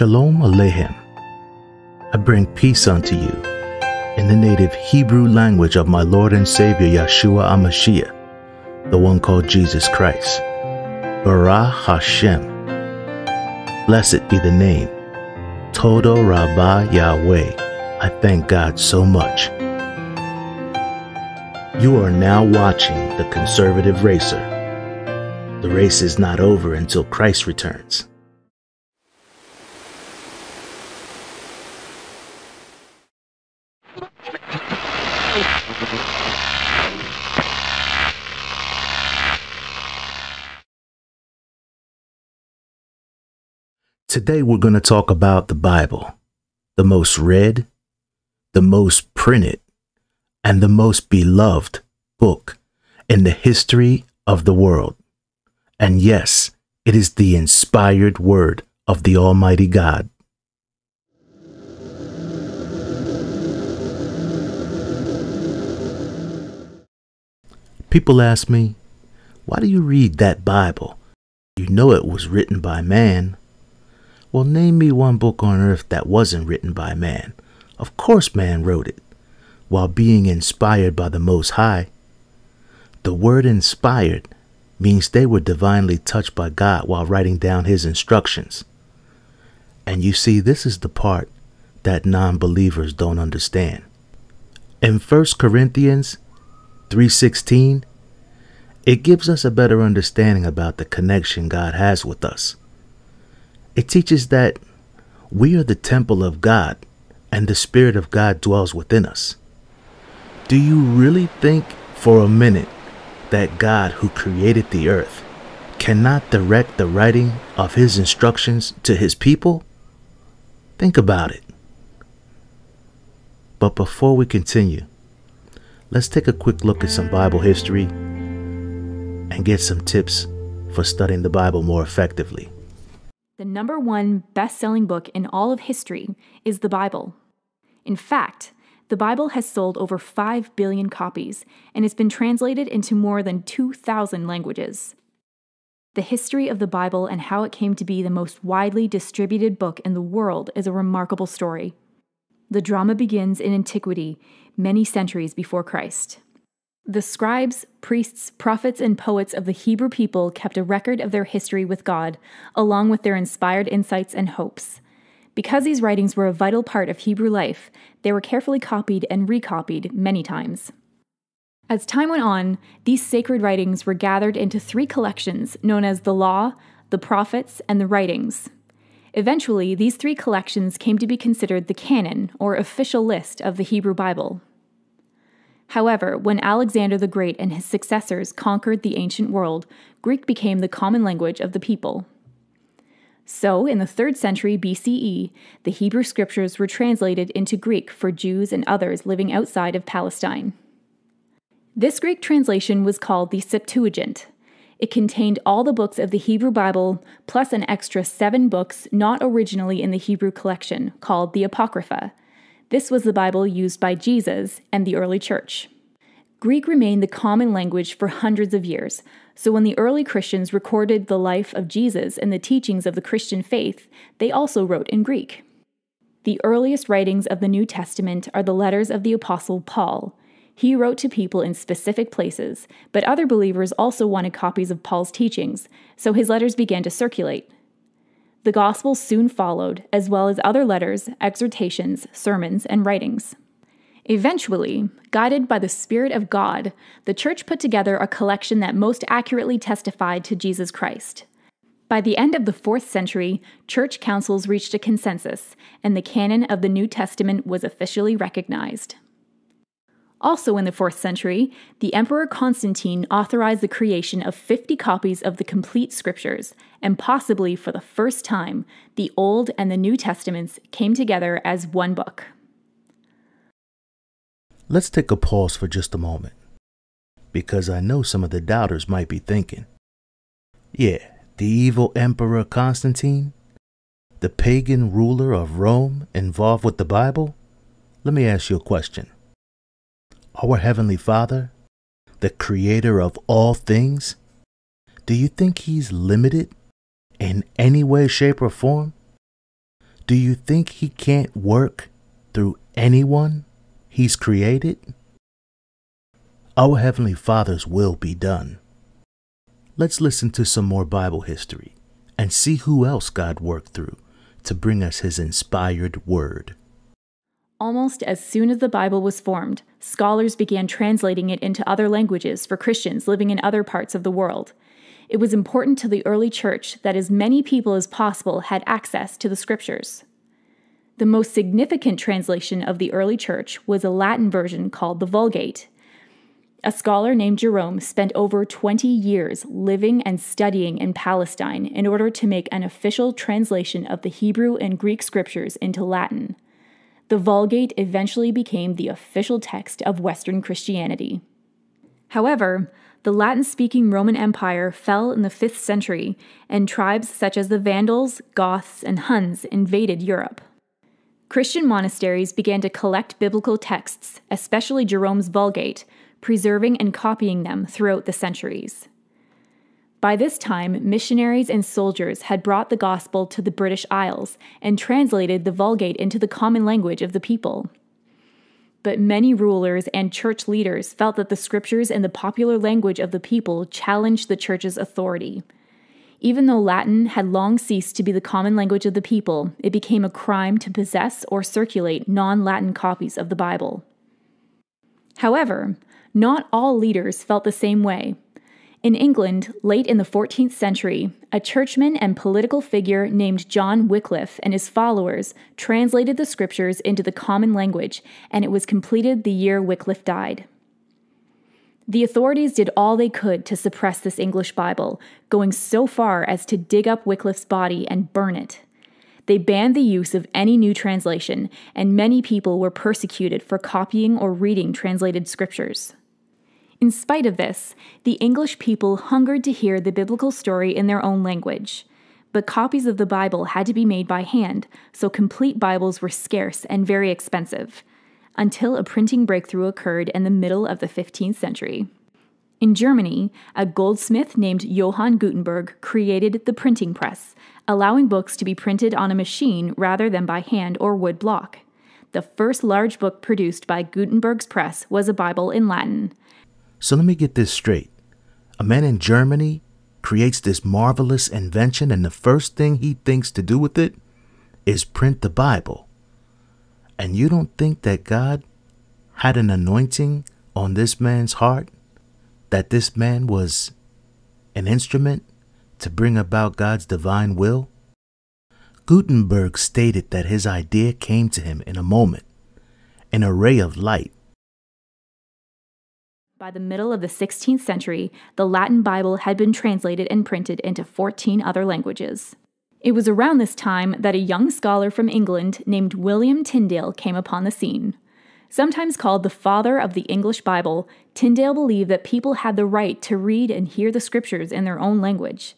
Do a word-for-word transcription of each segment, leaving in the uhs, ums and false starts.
Shalom Aleichem. I bring peace unto you in the native Hebrew language of my Lord and Savior Yeshua HaMashiach, the one called Jesus Christ. Baruch Hashem. Blessed be the name. Todo Rabbah Yahweh. I thank God so much. You are now watching The Conservative Racer. The race is not over until Christ returns. Today we're going to talk about the Bible, the most read, the most printed, and the most beloved book in the history of the world. And yes, it is the inspired word of the Almighty God. People ask me, why do you read that Bible? You know it was written by man. Well, name me one book on earth that wasn't written by man. Of course man wrote it, while being inspired by the Most High. The word inspired means they were divinely touched by God while writing down his instructions. And you see, this is the part that non-believers don't understand. In First Corinthians three sixteen, it gives us a better understanding about the connection God has with us. It teaches that we are the temple of God and the Spirit of God dwells within us. Do you really think for a minute that God, who created the earth, cannot direct the writing of his instructions to his people? Think about it. But before we continue, let's take a quick look at some Bible history and get some tips for studying the Bible more effectively. The number one best-selling book in all of history is the Bible. In fact, the Bible has sold over five billion copies and has been translated into more than two thousand languages. The history of the Bible and how it came to be the most widely distributed book in the world is a remarkable story. The drama begins in antiquity, many centuries before Christ. The scribes, priests, prophets, and poets of the Hebrew people kept a record of their history with God, along with their inspired insights and hopes. Because these writings were a vital part of Hebrew life, they were carefully copied and recopied many times. As time went on, these sacred writings were gathered into three collections known as the Law, the Prophets, and the Writings. Eventually, these three collections came to be considered the canon, or official list, of the Hebrew Bible. However, when Alexander the Great and his successors conquered the ancient world, Greek became the common language of the people. So, in the third century B C E, the Hebrew scriptures were translated into Greek for Jews and others living outside of Palestine. This Greek translation was called the Septuagint. It contained all the books of the Hebrew Bible, plus an extra seven books not originally in the Hebrew collection, called the Apocrypha. This was the Bible used by Jesus and the early church. Greek remained the common language for hundreds of years, so when the early Christians recorded the life of Jesus and the teachings of the Christian faith, they also wrote in Greek. The earliest writings of the New Testament are the letters of the Apostle Paul. He wrote to people in specific places, but other believers also wanted copies of Paul's teachings, so his letters began to circulate. The Gospels soon followed, as well as other letters, exhortations, sermons, and writings. Eventually, guided by the Spirit of God, the Church put together a collection that most accurately testified to Jesus Christ. By the end of the fourth century, Church councils reached a consensus, and the canon of the New Testament was officially recognized. Also in the fourth century, the Emperor Constantine authorized the creation of fifty copies of the complete scriptures, and possibly for the first time, the Old and the New Testaments came together as one book. Let's take a pause for just a moment, because I know some of the doubters might be thinking, yeah, the evil Emperor Constantine, the pagan ruler of Rome, involved with the Bible? Let me ask you a question. Our Heavenly Father, the creator of all things, do you think he's limited in any way, shape, or form? Do you think he can't work through anyone he's created? Our Heavenly Father's will be done. Let's listen to some more Bible history and see who else God worked through to bring us his inspired word. Almost as soon as the Bible was formed, scholars began translating it into other languages for Christians living in other parts of the world. It was important to the early church that as many people as possible had access to the scriptures. The most significant translation of the early church was a Latin version called the Vulgate. A scholar named Jerome spent over twenty years living and studying in Palestine in order to make an official translation of the Hebrew and Greek scriptures into Latin. The Vulgate eventually became the official text of Western Christianity. However, the Latin-speaking Roman Empire fell in the fifth century, and tribes such as the Vandals, Goths, and Huns invaded Europe. Christian monasteries began to collect biblical texts, especially Jerome's Vulgate, preserving and copying them throughout the centuries. By this time, missionaries and soldiers had brought the gospel to the British Isles and translated the Vulgate into the common language of the people. But many rulers and church leaders felt that the scriptures and the popular language of the people challenged the church's authority. Even though Latin had long ceased to be the common language of the people, it became a crime to possess or circulate non-Latin copies of the Bible. However, not all leaders felt the same way. In England, late in the fourteenth century, a churchman and political figure named John Wycliffe and his followers translated the scriptures into the common language, and it was completed the year Wycliffe died. The authorities did all they could to suppress this English Bible, going so far as to dig up Wycliffe's body and burn it. They banned the use of any new translation, and many people were persecuted for copying or reading translated scriptures. In spite of this, the English people hungered to hear the biblical story in their own language. But copies of the Bible had to be made by hand, so complete Bibles were scarce and very expensive, until a printing breakthrough occurred in the middle of the fifteenth century. In Germany, a goldsmith named Johann Gutenberg created the printing press, allowing books to be printed on a machine rather than by hand or wood block. The first large book produced by Gutenberg's press was a Bible in Latin. So let me get this straight. A man in Germany creates this marvelous invention, and the first thing he thinks to do with it is print the Bible. And you don't think that God had an anointing on this man's heart? That this man was an instrument to bring about God's divine will? Gutenberg stated that his idea came to him in a moment, an array of light. By the middle of the sixteenth century, the Latin Bible had been translated and printed into fourteen other languages. It was around this time that a young scholar from England named William Tyndale came upon the scene. Sometimes called the father of the English Bible, Tyndale believed that people had the right to read and hear the scriptures in their own language.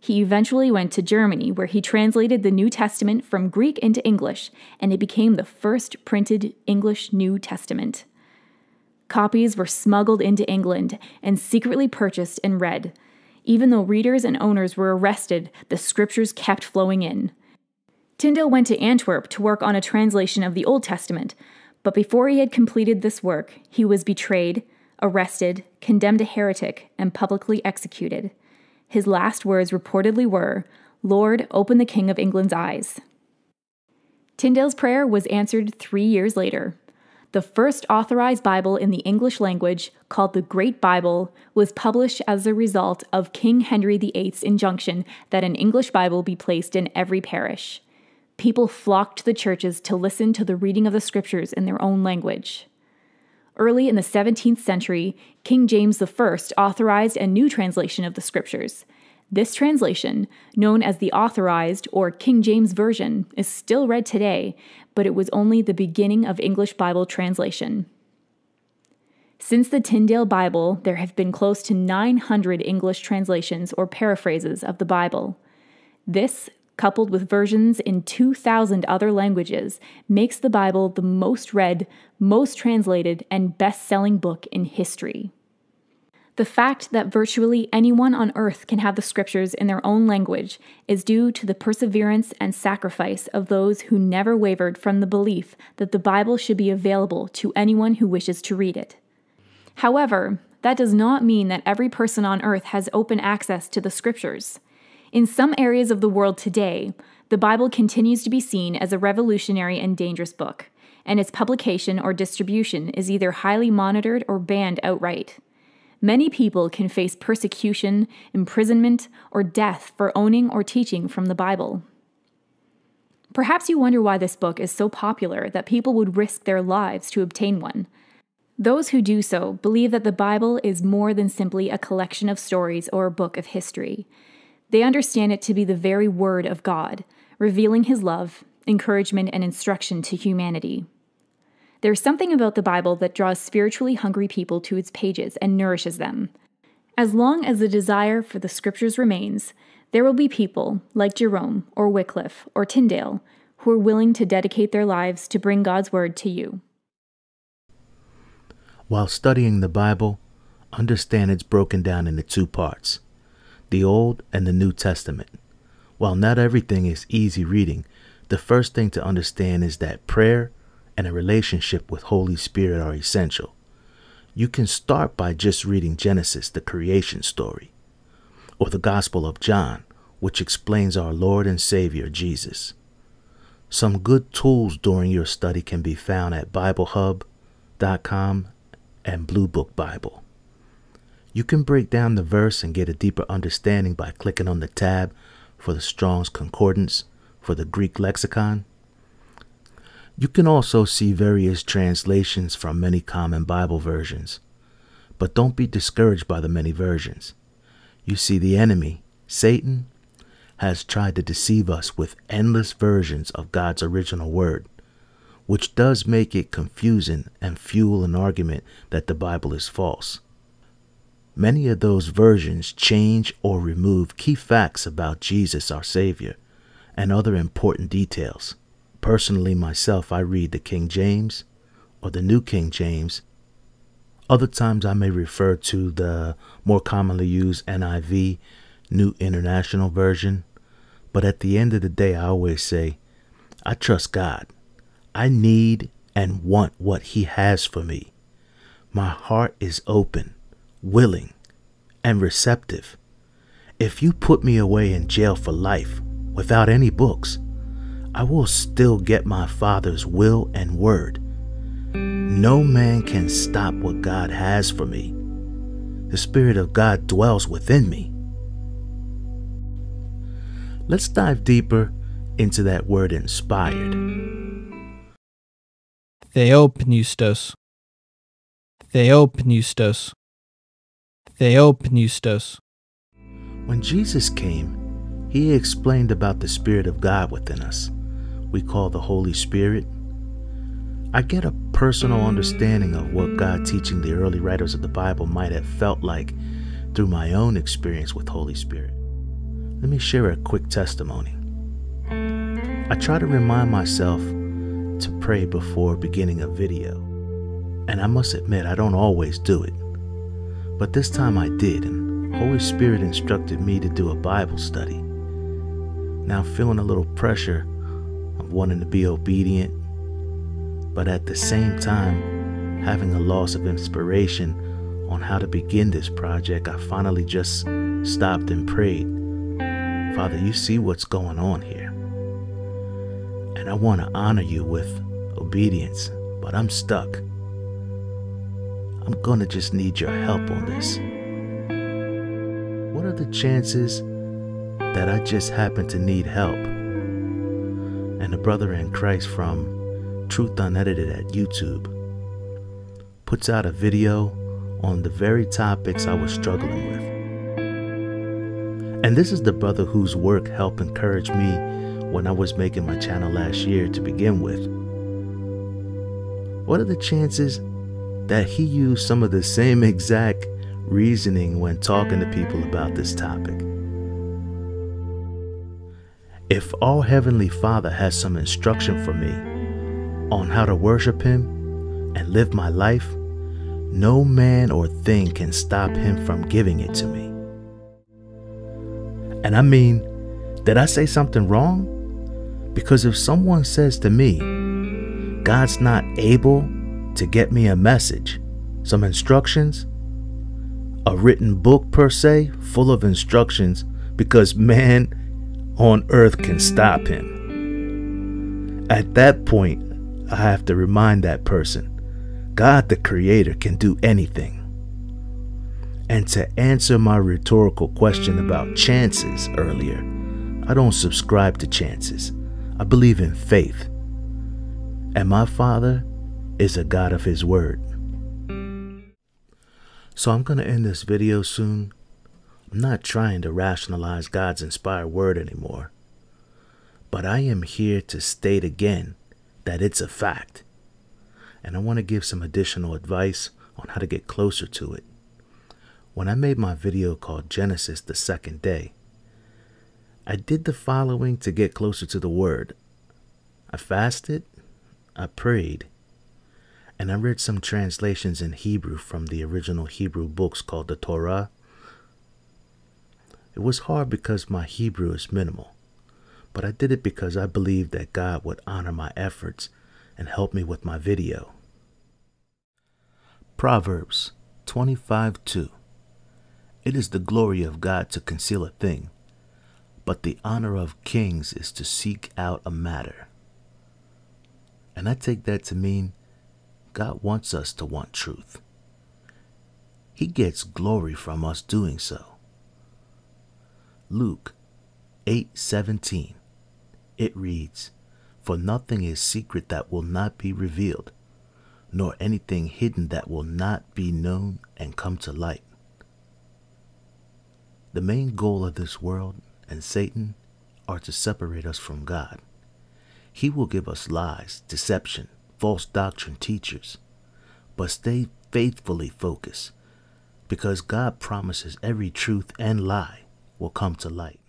He eventually went to Germany, where he translated the New Testament from Greek into English, and it became the first printed English New Testament. Copies were smuggled into England and secretly purchased and read. Even though readers and owners were arrested, the scriptures kept flowing in. Tyndale went to Antwerp to work on a translation of the Old Testament, but before he had completed this work, he was betrayed, arrested, condemned a heretic, and publicly executed. His last words reportedly were, "Lord, open the King of England's eyes." Tyndale's prayer was answered three years later. The first authorized Bible in the English language, called the Great Bible, was published as a result of King Henry the eighth's injunction that an English Bible be placed in every parish. People flocked to the churches to listen to the reading of the scriptures in their own language. Early in the seventeenth century, King James the first authorized a new translation of the scriptures. This translation, known as the Authorized or King James Version, is still read today, but it was only the beginning of English Bible translation. Since the Tyndale Bible, there have been close to nine hundred English translations or paraphrases of the Bible. This, coupled with versions in two thousand other languages, makes the Bible the most read, most translated, and best-selling book in history. The fact that virtually anyone on earth can have the scriptures in their own language is due to the perseverance and sacrifice of those who never wavered from the belief that the Bible should be available to anyone who wishes to read it. However, that does not mean that every person on earth has open access to the scriptures. In some areas of the world today, the Bible continues to be seen as a revolutionary and dangerous book, and its publication or distribution is either highly monitored or banned outright. Many people can face persecution, imprisonment, or death for owning or teaching from the Bible. Perhaps you wonder why this book is so popular that people would risk their lives to obtain one. Those who do so believe that the Bible is more than simply a collection of stories or a book of history. They understand it to be the very Word of God, revealing His love, encouragement, and instruction to humanity. There's something about the Bible that draws spiritually hungry people to its pages and nourishes them. As long as the desire for the scriptures remains, there will be people like Jerome or Wycliffe or Tyndale who are willing to dedicate their lives to bring God's word to you. While studying the Bible, understand it's broken down into two parts, the Old and the New Testament. While not everything is easy reading, the first thing to understand is that prayer and a relationship with Holy Spirit are essential. You can start by just reading Genesis, the creation story, or the Gospel of John, which explains our Lord and Savior, Jesus. Some good tools during your study can be found at Bible Hub dot com and Blue Book Bible. You can break down the verse and get a deeper understanding by clicking on the tab for the Strong's Concordance for the Greek lexicon. You can also see various translations from many common Bible versions, but don't be discouraged by the many versions. You see, the enemy, Satan, has tried to deceive us with endless versions of God's original word, which does make it confusing and fuel an argument that the Bible is false. Many of those versions change or remove key facts about Jesus, our Savior, and other important details. Personally, myself, I read the King James or the New King James. Other times I may refer to the more commonly used N I V, New International Version. But at the end of the day, I always say, I trust God. I need and want what He has for me. My heart is open, willing, and receptive. If you put me away in jail for life without any books, I will still get my Father's will and word. No man can stop what God has for me. The Spirit of God dwells within me. Let's dive deeper into that word inspired. Theopneustos. Theopneustos. Theopneustos. When Jesus came, He explained about the Spirit of God within us. We call the Holy Spirit. I get a personal understanding of what God teaching the early writers of the Bible might have felt like through my own experience with Holy Spirit. Let me share a quick testimony. I try to remind myself to pray before beginning a video, and I must admit I don't always do it. But this time I did, and Holy Spirit instructed me to do a Bible study. Now I'm feeling a little pressure of wanting to be obedient, but at the same time, having a loss of inspiration on how to begin this project, I finally just stopped and prayed. Father, you see what's going on here. And I want to honor you with obedience, but I'm stuck. I'm going to just need your help on this. What are the chances that I just happen to need help? And a brother in Christ from Truth Unedited at YouTube puts out a video on the very topics I was struggling with. And this is the brother whose work helped encourage me when I was making my channel last year to begin with. What are the chances that he used some of the same exact reasoning when talking to people about this topic? If our Heavenly Father has some instruction for me on how to worship Him and live my life, No man or thing can stop him from giving it to me. And I mean, did I say something wrong? Because if someone says to me, God's not able to get me a message, some instructions, a written book per se, full of instructions, because man on earth can stop him. At that point, I have to remind that person, God the Creator can do anything. And to answer my rhetorical question about chances earlier, I don't subscribe to chances. I believe in faith. And my Father is a God of His Word. So I'm going to end this video soon. I'm not trying to rationalize God's inspired word anymore. But I am here to state again that it's a fact. And I want to give some additional advice on how to get closer to it. When I made my video called Genesis the Second Day, I did the following to get closer to the word. I fasted, I prayed, and I read some translations in Hebrew from the original Hebrew books called the Torah. It was hard because my Hebrew is minimal, but I did it because I believed that God would honor my efforts and help me with my video. Proverbs twenty-five two. It is the glory of God to conceal a thing, but the honor of kings is to seek out a matter. And I take that to mean God wants us to want truth. He gets glory from us doing so. Luke eight seventeen. It reads, "For nothing is secret that will not be revealed, nor anything hidden that will not be known and come to light." The main goal of this world and Satan are to separate us from God. He will give us lies, deception, false doctrine teachers, but stay faithfully focused, because God promises every truth and lie will come to light.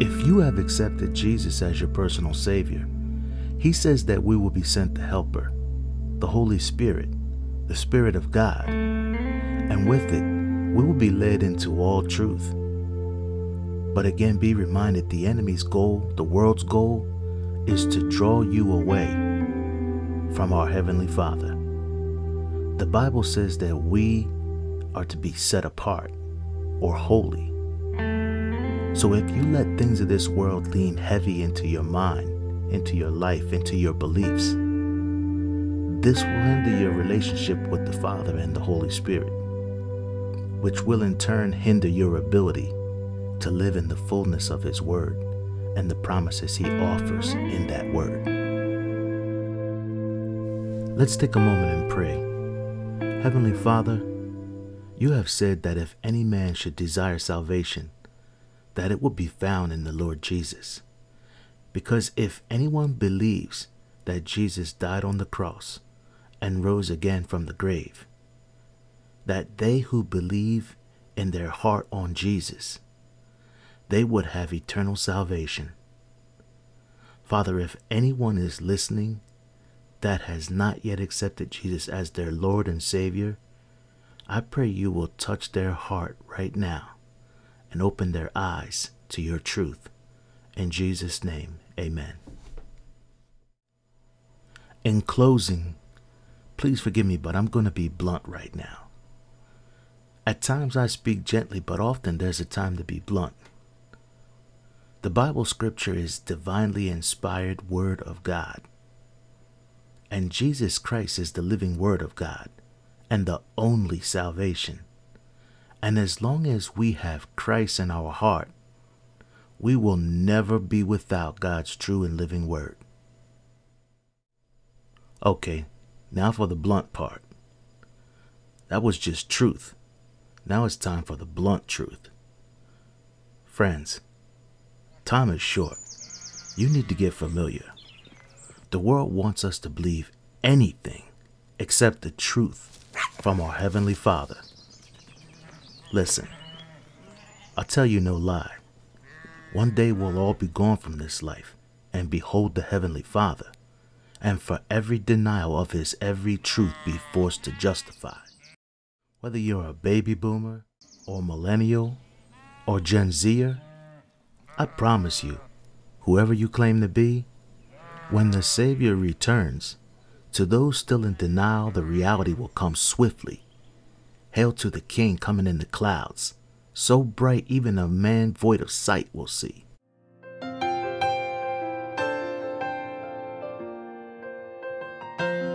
If you have accepted Jesus as your personal Savior, He says that we will be sent the Helper, the Holy Spirit, the Spirit of God, and with it, we will be led into all truth. But again, be reminded, the enemy's goal, the world's goal, is to draw you away from our Heavenly Father. The Bible says that we are to be set apart or holy. So if you let things of this world lean heavy into your mind, into your life, into your beliefs, this will hinder your relationship with the Father and the Holy Spirit, which will in turn hinder your ability to live in the fullness of His Word and the promises He offers in that word. Let's take a moment and pray. Heavenly Father, You have said that if any man should desire salvation, that it would be found in the Lord Jesus. Because if anyone believes that Jesus died on the cross and rose again from the grave, that they who believe in their heart on Jesus, they would have eternal salvation. Father, if anyone is listening that has not yet accepted Jesus as their Lord and Savior, I pray You will touch their heart right now and open their eyes to Your truth. In Jesus' name, amen. In closing, please forgive me, but I'm going to be blunt right now. At times I speak gently, but often there's a time to be blunt. The Bible scripture is divinely inspired word of God. And Jesus Christ is the living word of God and the only salvation. And as long as we have Christ in our heart, we will never be without God's true and living word. Okay, now for the blunt part. That was just truth. Now it's time for the blunt truth. Friends, time is short. You need to get familiar. The world wants us to believe anything except the truth from our Heavenly Father. Listen, I'll tell you no lie. One day we'll all be gone from this life and behold the Heavenly Father. and for every denial of his every truth be forced to justify. Whether you're a baby boomer, or millennial, or Gen Zer, I promise you, whoever you claim to be, when the Savior returns, to those still in denial, the reality will come swiftly. Hail to the King coming in the clouds, so bright even a man void of sight will see. Thank you.